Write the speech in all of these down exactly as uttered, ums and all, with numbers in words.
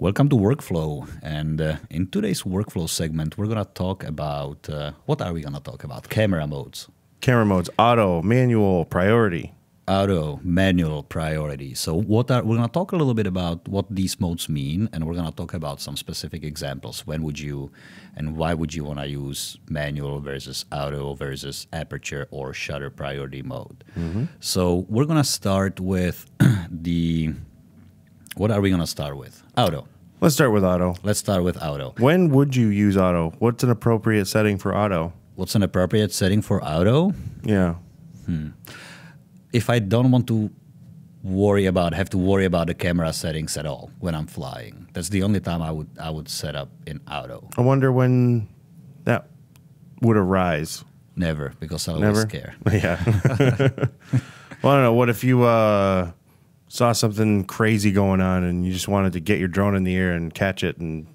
Welcome to Workflow, and uh, in today's Workflow segment, we're going to talk about, uh, what are we going to talk about? Camera modes. Camera modes, auto, manual, priority. Auto, manual, priority. So what are, we're going to talk a little bit about what these modes mean, and we're going to talk about some specific examples. When would you, and why would you want to use manual versus auto versus aperture or shutter priority mode? Mm-hmm. So we're going to start with the... What are we going to start with? Auto. Let's start with auto. Let's start with auto. When would you use auto? What's an appropriate setting for auto? What's an appropriate setting for auto? Yeah. Hmm. If I don't want to worry about, have to worry about the camera settings at all when I'm flying, that's the only time I would I would set up in auto. I wonder when that would arise. Never, because I always Never? care. Yeah. Well, I don't know. What if you... Uh, saw something crazy going on and you just wanted to get your drone in the air and catch it and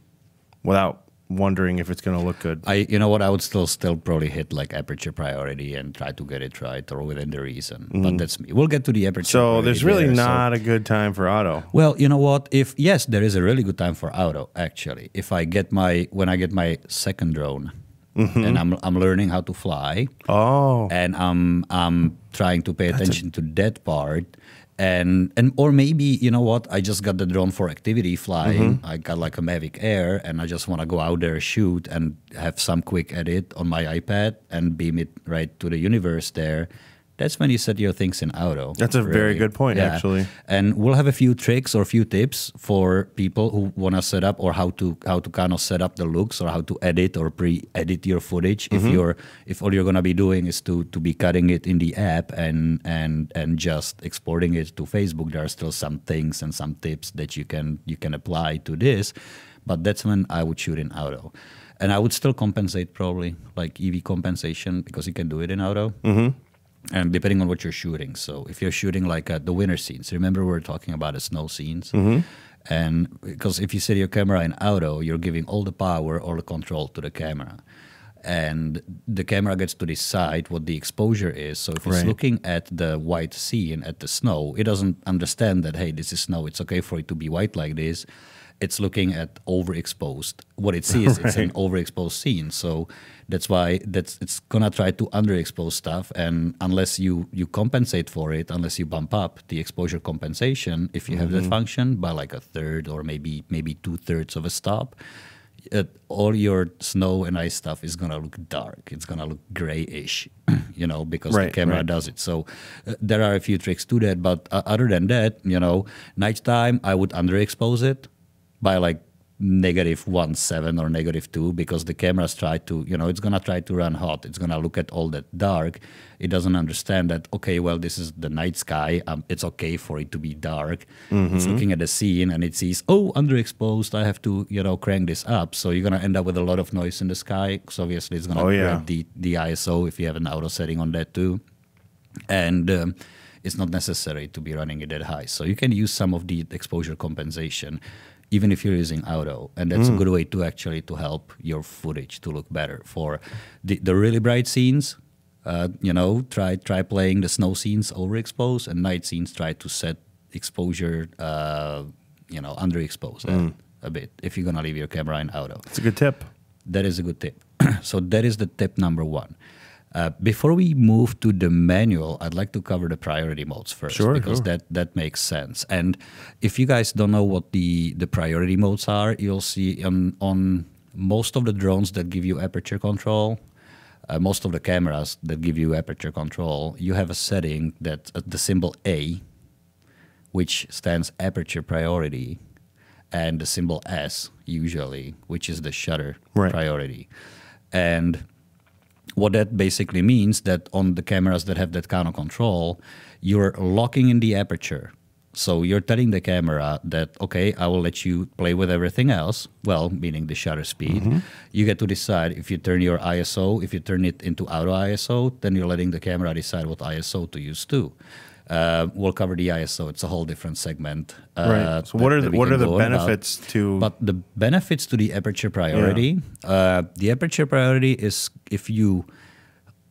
without wondering if it's going to look good? I, you know what, I would still still probably hit like aperture priority and try to get it right or within the reason. Mm-hmm. But that's me. We'll get to the aperture. So there's really there, not so. a good time for auto. Well, you know what? If yes, there is a really good time for auto actually. If I get my when I get my second drone. Mm-hmm. And I'm I'm learning how to fly. Oh. And I'm I'm trying to pay attention to that part. And and or maybe, you know what, I just got the drone for activity flying. Mm-hmm. I got like a Mavic Air, and I just want to go out there, shoot, and have some quick edit on my iPad and beam it right to the universe there. That's when you set your things in auto. That's a really. very good point, yeah. actually. And we'll have a few tricks or a few tips for people who want to set up or how to how to kind of set up the looks or how to edit or pre-edit your footage. Mm-hmm. If you're if all you're gonna be doing is to to be cutting it in the app and and and just exporting it to Facebook, there are still some things and some tips that you can you can apply to this. But that's when I would shoot in auto. And I would still compensate probably like E V compensation because you can do it in auto. Mm-hmm. And depending on what you're shooting. So if you're shooting like uh, the winter scenes, remember we were talking about the snow scenes? Mm-hmm. And because if you set your camera in auto, you're giving all the power, all the control to the camera. And the camera gets to decide what the exposure is. So if it's right. looking at the white scene, at the snow, it doesn't understand that, hey, this is snow. It's okay for it to be white like this. It's looking at overexposed. What it sees, right. it's an overexposed scene. So that's why that's it's gonna try to underexpose stuff. And unless you you compensate for it, unless you bump up the exposure compensation, if you mm-hmm. have that function by like a third or maybe maybe two thirds of a stop, it, all your snow and ice stuff is gonna look dark. It's gonna look grayish, you know, because right, the camera right. does it. So uh, there are a few tricks to that. But uh, other than that, you know, nighttime I would underexpose it by like negative one seven or negative two, because the camera's try to, you know, it's gonna try to run hot. It's gonna look at all that dark. It doesn't understand that, okay, well, this is the night sky. Um, it's okay for it to be dark. Mm-hmm. It's looking at the scene and it sees, oh, underexposed. I have to, you know, crank this up. So you're gonna end up with a lot of noise in the sky. Because obviously it's gonna oh, yeah. grab the, the I S O if you have an auto setting on that too. And um, it's not necessary to be running it that high. So you can use some of the exposure compensation even if you're using auto. And that's mm. a good way to actually to help your footage to look better. For the, the really bright scenes, uh, you know, try try playing the snow scenes overexposed, and night scenes try to set exposure, uh, you know, underexposed mm. a bit if you're gonna leave your camera in auto. That's a good tip. That is a good tip. So that is the tip number one. Uh, before we move to the manual, I'd like to cover the priority modes first, sure, because sure. that that makes sense. And if you guys don't know what the the priority modes are, you'll see on on most of the drones that give you aperture control, uh, most of the cameras that give you aperture control, you have a setting that uh, the symbol A, which stands aperture priority, and the symbol S usually, which is the shutter right. priority, and what that basically means that on the cameras that have that kind of control, you're locking in the aperture. So you're telling the camera that, okay, I will let you play with everything else, well, meaning the shutter speed. Mm-hmm. You get to decide if you turn your I S O, if you turn it into auto I S O, then you're letting the camera decide what I S O to use too. Uh, we'll cover the I S O. It's a whole different segment. Uh, right. So what are the, what are the benefits to? But the benefits to the aperture priority. Yeah. Uh, the aperture priority is if you,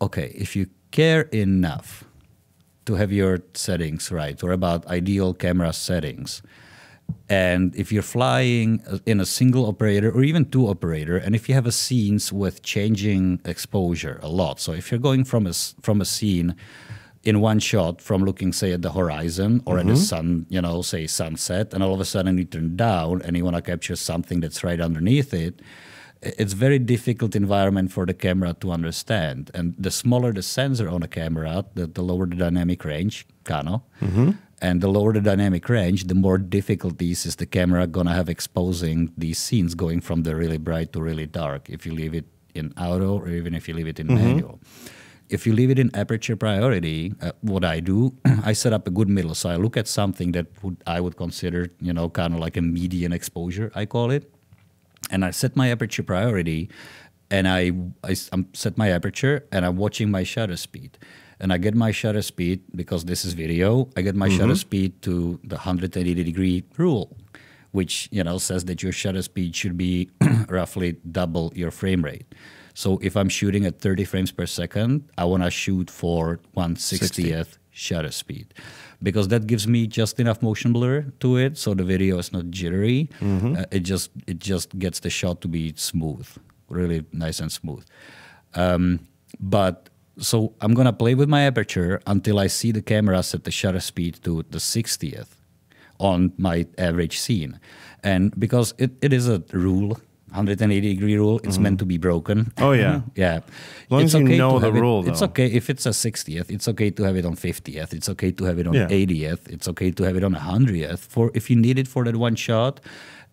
okay, if you care enough to have your settings right, or about ideal camera settings, And if you're flying in a single operator or even two operator, and if you have a scenes with changing exposure a lot, so if you're going from a, from a scene in one shot from looking, say, at the horizon or mm-hmm. at the sun, you know, say sunset, and all of a sudden you turn down and you want to capture something that's right underneath it, it's very difficult environment for the camera to understand. And the smaller the sensor on a camera, the, the lower the dynamic range, kind of. Mm-hmm. And the lower the dynamic range, the more difficulties is the camera going to have exposing these scenes going from the really bright to really dark, if you leave it in auto or even if you leave it in mm-hmm. manual. If you leave it in aperture priority, uh, what I do, I set up a good middle. So I look at something that would, I would consider, you know, kind of like a median exposure, I call it. And I set my aperture priority, and I, I um, set my aperture, and I'm watching my shutter speed. And I get my shutter speed, because this is video, I get my mm-hmm. shutter speed to the one hundred eighty degree rule, which, you know, says that your shutter speed should be roughly double your frame rate. So if I'm shooting at thirty frames per second, I want to shoot for one sixtieth shutter speed, because that gives me just enough motion blur to it, so the video is not jittery. Mm-hmm. uh, it just it just gets the shot to be smooth, really nice and smooth. Um, but so I'm gonna play with my aperture until I see the camera set the shutter speed to the sixtieth on my average scene, and because it, it is a rule. one hundred eighty degree rule, it's mm-hmm. meant to be broken. Oh, yeah. yeah. As long it's as you okay know the rule, it, It's okay if it's a sixtieth, it's okay to have it on fiftieth, it's okay to have it on yeah. eightieth, it's okay to have it on one hundredth, for, if you need it for that one shot,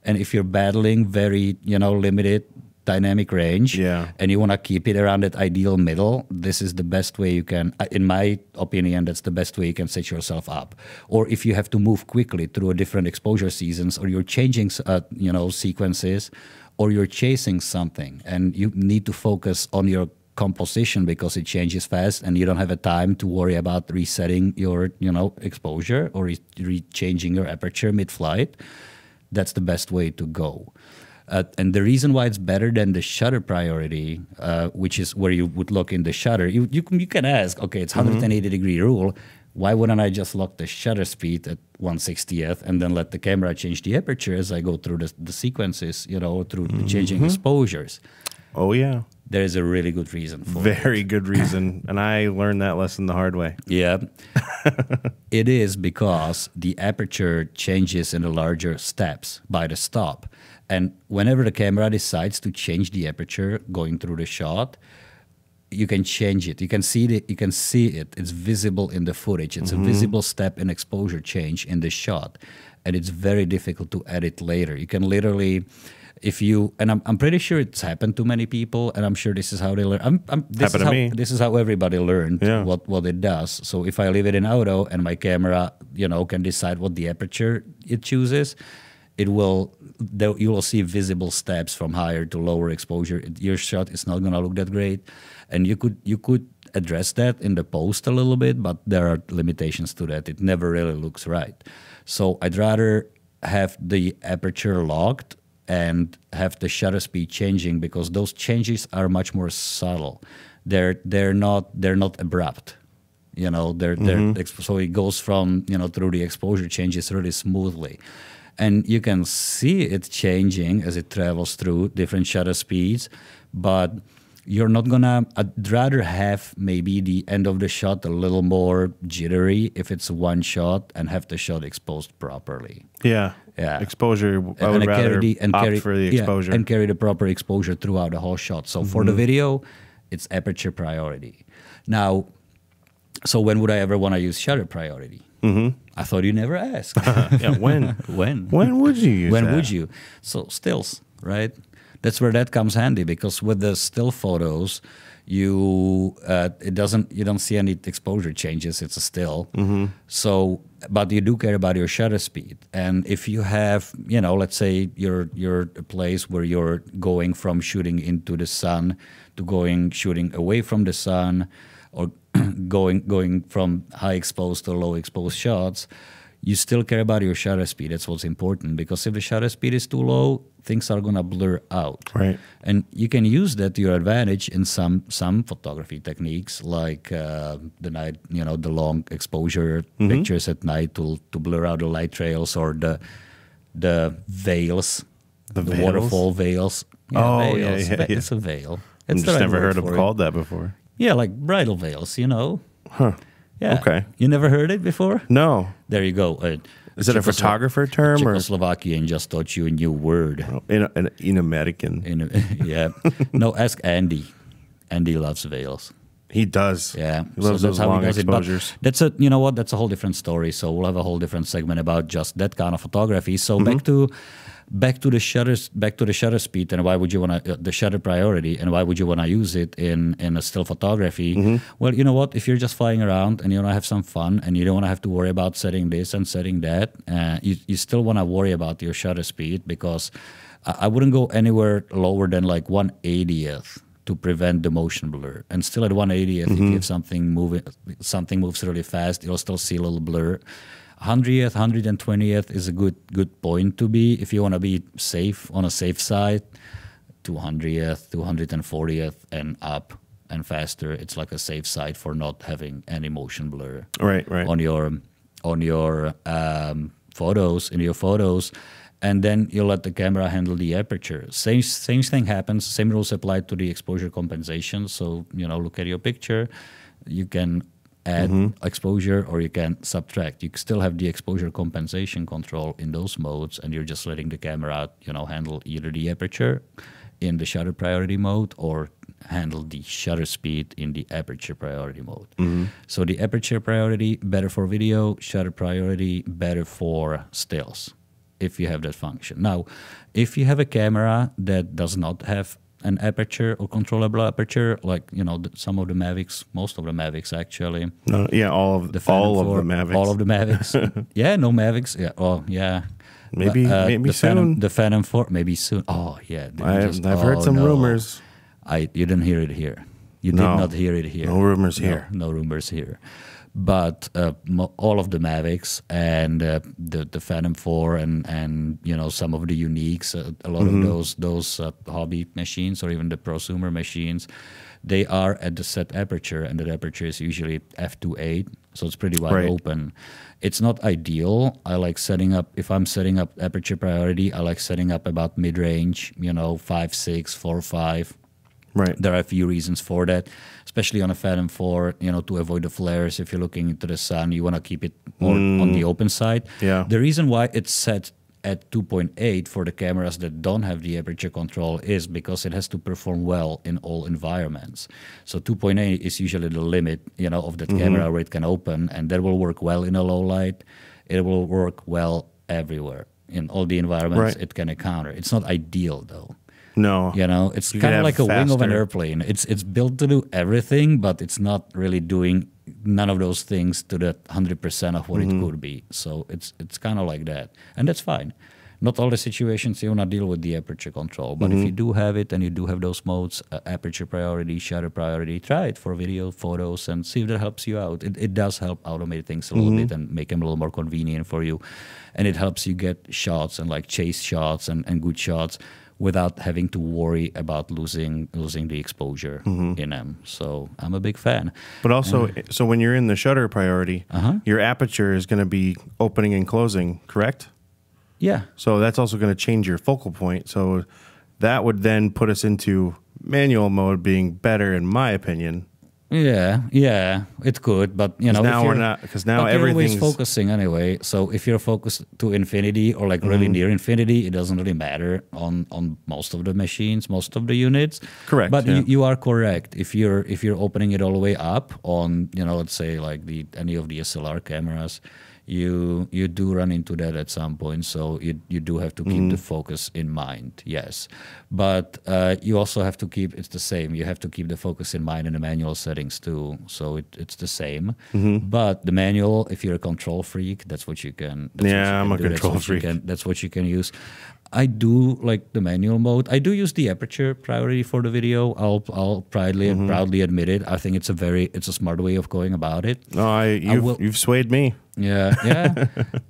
and if you're battling very, you know, limited dynamic range, yeah. and you want to keep it around that ideal middle, this is the best way you can, in my opinion, that's the best way you can set yourself up. Or if you have to move quickly through a different exposure seasons, or you're changing, uh, you know, sequences, or you're chasing something and you need to focus on your composition because it changes fast and you don't have a time to worry about resetting your, you know, exposure or re-changing your aperture mid-flight, that's the best way to go. Uh, and the reason why it's better than the shutter priority, uh, which is where you would lock in the shutter, you, you, can, you can ask, okay, it's mm-hmm. one hundred eighty degree rule, why wouldn't I just lock the shutter speed at one sixtieth and then let the camera change the aperture as I go through the, the sequences, you know, through mm-hmm. the changing exposures? Oh, yeah. There is a really good reason for it. Very good reason. And I learned that lesson the hard way. Yeah. It is because the aperture changes in the larger steps by the stop. And whenever the camera decides to change the aperture going through the shot, you can change it. You can see it. You can see it. It's visible in the footage. It's mm-hmm. a visible step in exposure change in the shot, and it's very difficult to edit later. You can literally, if you, and I'm I'm pretty sure it's happened to many people, and I'm sure this is how they learn. I'm, I'm this happened is to how me. This is how everybody learned yeah. what what it does. So if I leave it in auto and my camera, you know, can decide what the aperture it chooses, it will, you will see visible steps from higher to lower exposure. Your shot is not going to look that great. And you could, you could address that in the post a little bit, but there are limitations to that. It never really looks right. So I'd rather have the aperture locked and have the shutter speed changing, because those changes are much more subtle. They're, they're, not, they're not abrupt. You know, they're, mm-hmm. they're, so it goes from, you know, through the exposure changes really smoothly. And you can see it changing as it travels through different shutter speeds, but you're not gonna, I'd rather have maybe the end of the shot a little more jittery if it's one shot and have the shot exposed properly. Yeah, yeah. Exposure, I and would rather carry the, and opt carry, for the exposure. Yeah, and carry the proper exposure throughout the whole shot. So mm-hmm. for the video, it's aperture priority. Now, so when would I ever wanna use shutter priority? Mm-hmm. I thought you never asked. yeah, when? when? When would you use When that? would you? So stills, right? That's where that comes handy, because with the still photos, you uh, it doesn't you don't see any exposure changes. It's a still. Mm-hmm. So, but you do care about your shutter speed. And if you have, you know, let's say you're you're a place where you're going from shooting into the sun to going shooting away from the sun, or going going from high exposed to low exposed shots, you still care about your shutter speed. That's what's important, because if the shutter speed is too low, things are gonna blur out. Right. And you can use that to your advantage in some some photography techniques, like uh, the night, you know, the long exposure mm-hmm. pictures at night to to blur out the light trails, or the the veils, the, the veils? waterfall veils. Yeah, oh, veils. Yeah, yeah, yeah. It's a veil. It's I've just never heard of it called that before. Yeah, like bridal veils, you know. Huh. Yeah. Okay. You never heard it before? No. There you go. Uh, Is it a photographer term? Czechoslovakian just taught you a new word. Oh, in, a, in, in American. In a, yeah. No, ask Andy. Andy loves veils. He does. Yeah. He loves so those long exposures. That's a, you know what? That's a whole different story. So we'll have a whole different segment about just that kind of photography. So mm-hmm. back to back to the shutters, back to the shutter speed, and why would you want to uh, the shutter priority, and why would you want to use it in in a still photography? Mm-hmm. Well, you know what? If you're just flying around and you want to have some fun and you don't want to have to worry about setting this and setting that, uh, you you still want to worry about your shutter speed, because I, I wouldn't go anywhere lower than like one eightieth. To prevent the motion blur, and still at one eightieth, mm-hmm. if something moving, something moves really fast, you'll still see a little blur. hundredth, one hundred twentieth is a good good point to be if you want to be safe, on a safe side. two hundredth, two hundred fortieth, and up and faster. It's like a safe side for not having any motion blur. Right, right. On your on your um, photos, in your photos. And then you let the camera handle the aperture. Same, same thing happens. Same rules apply to the exposure compensation. So, you know, look at your picture. You can add mm-hmm. exposure or you can subtract. You still have the exposure compensation control in those modes, and you're just letting the camera, you know, handle either the aperture in the shutter priority mode or handle the shutter speed in the aperture priority mode. Mm-hmm. So the aperture priority, better for video. Shutter priority, better for stills, if you have that function. Now, if you have a camera that does not have an aperture or controllable aperture, like, you know, the, some of the Mavics, most of the Mavics actually. No, yeah, all of the Phantom all of four, the Mavics. All of the Mavics. yeah, no Mavics. Yeah, oh yeah. Maybe uh, maybe the soon. Phantom, the Phantom four, maybe soon. Oh yeah. I, just, I've oh, heard some no. rumors. I you didn't hear it here. You no, did not hear it here. No rumors here. No, no rumors here. But uh, all of the Mavics and uh, the the Phantom four and and you know some of the Uniques, uh, a lot mm-hmm. of those those uh, hobby machines or even the prosumer machines, they are at the set aperture, and that aperture is usually f two point eight, so it's pretty wide right. open. It's not ideal. I like setting up, if I'm setting up aperture priority, I like setting up about mid range, you know, five six, four five. Right. There are a few reasons for that, especially on a Phantom four, you know, to avoid the flares. If you're looking into the sun, you want to keep it more mm. on the open side. Yeah. The reason why it's set at two point eight for the cameras that don't have the aperture control is because it has to perform well in all environments. So two point eight is usually the limit, you know, of that mm-hmm. camera where it can open, and that will work well in a low light. It will work well everywhere in all the environments right. it can encounter. It's not ideal, though. No, you know, it's kind of like a faster wing of an airplane. It's it's built to do everything, but it's not really doing none of those things to that hundred percent of what mm-hmm. it could be. So it's it's kind of like that, and that's fine. Not all the situations you want to deal with the aperture control, but mm-hmm. if you do have it and you do have those modes, uh, aperture priority, shutter priority, try it for video, photos, and see if that helps you out. It, it does help automate things a little mm-hmm. bit and make them a little more convenient for you, and it helps you get shots and like chase shots and, and good shots without having to worry about losing losing the exposure mm-hmm. in them. So I'm a big fan. But also, uh, so when you're in the shutter priority, uh-huh. your aperture is going to be opening and closing, correct? Yeah. So that's also going to change your focal point. So that would then put us into manual mode being better, in my opinion. Yeah, yeah, it could, but you know, now we're not, because now everything's always focusing anyway. So if you're focused to infinity or like mm-hmm. really near infinity, it doesn't really matter on on most of the machines, most of the units. Correct. But yeah. you, you are correct. If you're if you're opening it all the way up on, you know, let's say like the any of the S L R cameras, you you do run into that at some point. So you you do have to keep mm-hmm. the focus in mind, yes. But uh, you also have to keep, it's the same, you have to keep the focus in mind in the manual settings too. So it, it's the same. Mm-hmm. But the manual, if you're a control freak, that's what you can that's Yeah, what you can I'm do. a control that's freak. Can, that's what you can use. I do like the manual mode. I do use the aperture priority for the video. I'll I'll proudly mm-hmm. proudly admit it. I think it's a very it's a smart way of going about it. No, I you've, I will, you've swayed me. Yeah, yeah.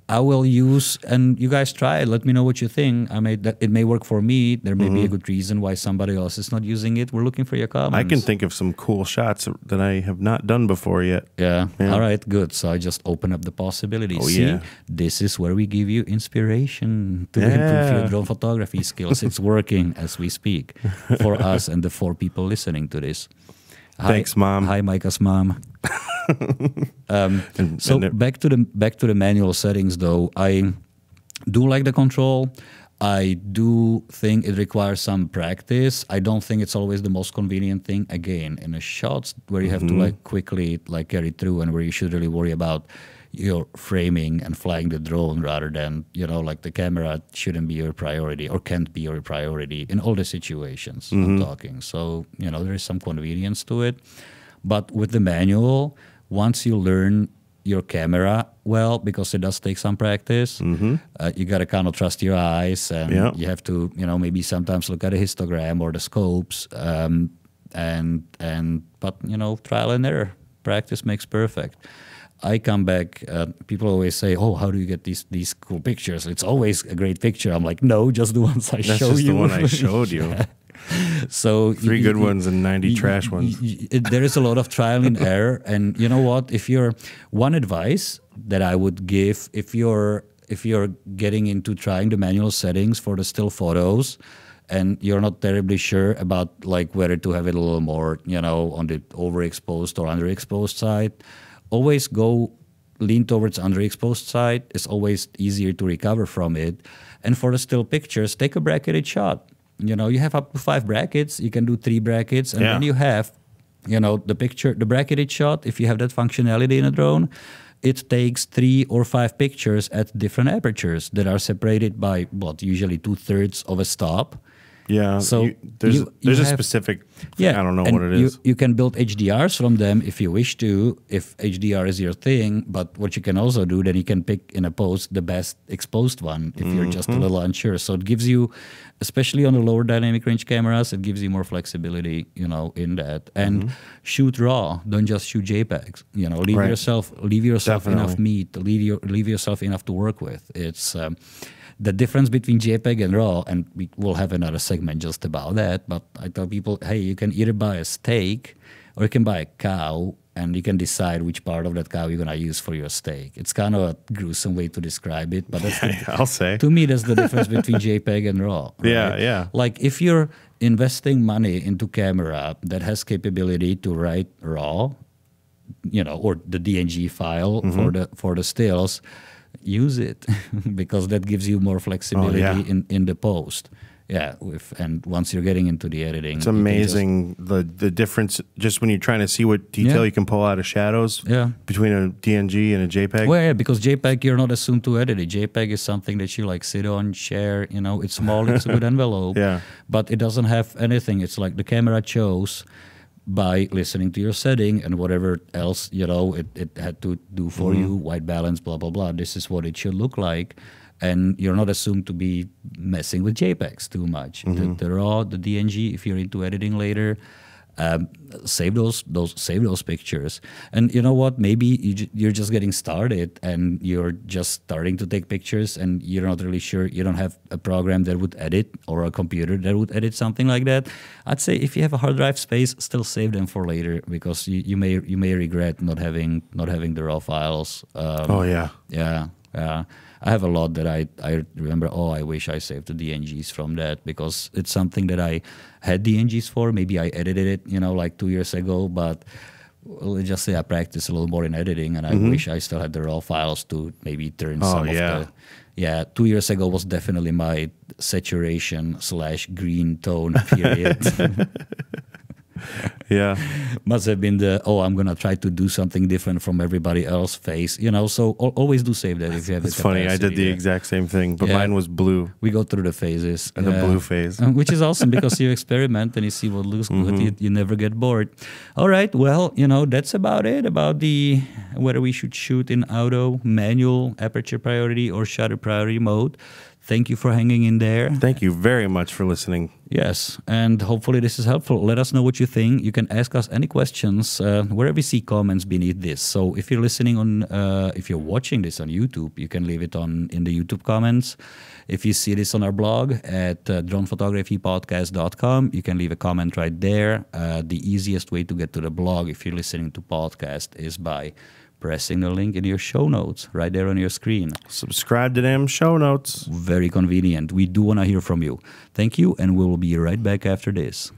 I will use, and you guys try it. Let me know what you think. I may, that it may work for me. There may mm-hmm. be a good reason why somebody else is not using it. We're looking for your comments. I can think of some cool shots that I have not done before yet. Yeah. yeah. All right, good. So I just open up the possibilities. Oh, See, yeah. this is where we give you inspiration to yeah. improve your drone photography skills. It's working as we speak for us and the four people listening to this. Hi, Thanks, Mom. Hi, Micah's mom. um, and, so and back to the back to the manual settings, though. I do like the control. I do think it requires some practice. I don't think it's always the most convenient thing. Again, in a shot where you have mm-hmm. to like quickly like carry through and where you should really worry about your framing and flying the drone rather than, you know, like the camera shouldn't be your priority or can't be your priority in all the situations mm-hmm. I'm talking. So, you know, there is some convenience to it. But with the manual, once you learn your camera well, because it does take some practice, mm-hmm. uh, you got to kind of trust your eyes and yeah. you have to, you know, maybe sometimes look at a histogram or the scopes um, and, and but, you know, trial and error. Practice makes perfect. I come back, uh, people always say, oh, how do you get these these cool pictures? It's always a great picture. I'm like, no, just the ones I That's show just you. That's the one I showed you. yeah. So Three good ones and ninety trash ones. There is a lot of trial and error. And you know what? If you're one advice that I would give, if you're if you're getting into trying the manual settings for the still photos, and you're not terribly sure about like whether to have it a little more, you know, on the overexposed or underexposed side, always go lean towards underexposed side. It's always easier to recover from it. And for the still pictures, take a bracketed shot. You know, you have up to five brackets. You can do three brackets, and yeah. then you have, you know, the picture, the bracketed shot. If you have that functionality in a drone, it takes three or five pictures at different apertures that are separated by what usually two thirds of a stop. Yeah. So you, there's you, there's you a have, specific. Yeah. I don't know what it you, is. You can build H D Rs from them if you wish to, if H D R is your thing. But what you can also do, then you can pick in a post the best exposed one if mm-hmm. you're just a little unsure. So it gives you, especially on the lower dynamic range cameras, it gives you more flexibility, you know, in that. And mm-hmm. shoot raw. Don't just shoot JPEGs. You know, leave right. yourself leave yourself Definitely. enough meat. Leave your leave yourself enough to work with. It's. Um, The difference between JPEG and RAW, and we will have another segment just about that, but I tell people, hey, you can either buy a steak or you can buy a cow, and you can decide which part of that cow you're going to use for your steak. It's kind of a gruesome way to describe it, but that's yeah, the, I'll say. to me, that's the difference between JPEG and RAW. Right? Yeah, yeah. Like if you're investing money into camera that has capability to write RAW, you know, or the D N G file mm-hmm. for the for the stills, use it because that gives you more flexibility oh, yeah. in in the post. Yeah, with, and once you're getting into the editing, it's amazing just, the the difference just when you're trying to see what detail yeah. you can pull out of shadows. Yeah. between a D N G and a JPEG. Well, yeah, because JPEG you're not assumed to edit it. JPEG is something that you like sit on, share. You know, it's small, it's a good envelope. Yeah, but it doesn't have anything. It's like the camera chose by listening to your setting and whatever else, you know, it, it had to do for mm-hmm. you, white balance, blah, blah, blah. This is what it should look like. And you're not assumed to be messing with JPEGs too much. Mm-hmm. The, the RAW, the D N G, if you're into editing later, um, save those, those, save those pictures. And you know what, maybe you, you're just getting started and you're just starting to take pictures and you're not really sure, you don't have a program that would edit or a computer that would edit something like that. I'd say if you have a hard drive space, still save them for later because you, you may, you may regret not having, not having the RAW files. Um, oh yeah. Yeah. Yeah. I have a lot that I, I remember, oh, I wish I saved the D N Gs from that because it's something that I had D N Gs for. Maybe I edited it, you know, like two years ago, but let's just say I practiced a little more in editing and I mm-hmm. wish I still had the RAW files to maybe turn oh, some yeah. of the... Yeah, two years ago was definitely my saturation slash green tone period. Yeah. Must have been the, oh, I'm going to try to do something different from everybody else's face. You know, so always do save that if you have It's funny. I did the yeah. exact same thing, but yeah. mine was blue. We go through the phases. And yeah. the blue phase. Which is awesome because you experiment and you see what looks mm-hmm. good. You, you never get bored. All right. Well, you know, that's about it. About the whether we should shoot in auto, manual, aperture priority, or shutter priority mode. Thank you for hanging in there. Thank you very much for listening. Yes, and hopefully this is helpful. Let us know what you think. You can ask us any questions uh, wherever you see comments beneath this. So if you're listening on, uh, if you're watching this on YouTube, you can leave it on in the YouTube comments. If you see this on our blog at uh, drone photography podcast dot com, you can leave a comment right there. Uh, the easiest way to get to the blog if you're listening to podcast is by pressing the link in your show notes right there on your screen. Subscribe to them show notes. Very convenient. We do want to hear from you. Thank you, and we will be right back after this.